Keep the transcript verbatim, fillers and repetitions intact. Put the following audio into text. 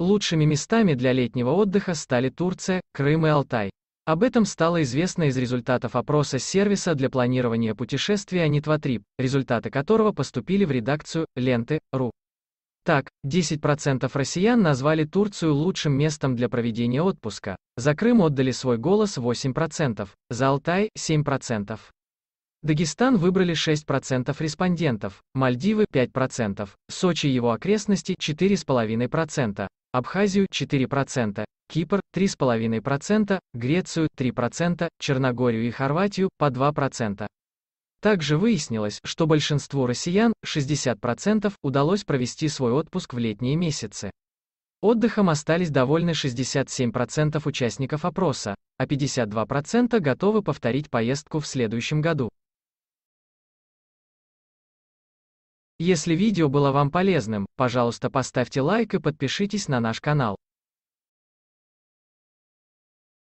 Лучшими местами для летнего отдыха стали Турция, Крым и Алтай. Об этом стало известно из результатов опроса сервиса для планирования путешествия Nitvatrip, результаты которого поступили в редакцию Ленты точка ру. Так, десять процентов россиян назвали Турцию лучшим местом для проведения отпуска, за Крым отдали свой голос восемь процентов, за Алтай – семь процентов. Дагестан выбрали шесть процентов респондентов, Мальдивы – пять процентов, Сочи и его окрестности – четыре и пять десятых процента, Абхазию – четыре процента, Кипр – три и пять десятых процента, Грецию – три процента, Черногорию и Хорватию – по два процента. Также выяснилось, что большинству россиян, шестьдесят процентов, удалось провести свой отпуск в летние месяцы. Отдыхом остались довольны шестьдесят семь процентов участников опроса, а пятьдесят два процента готовы повторить поездку в следующем году. Если видео было вам полезным, пожалуйста, поставьте лайк и подпишитесь на наш канал.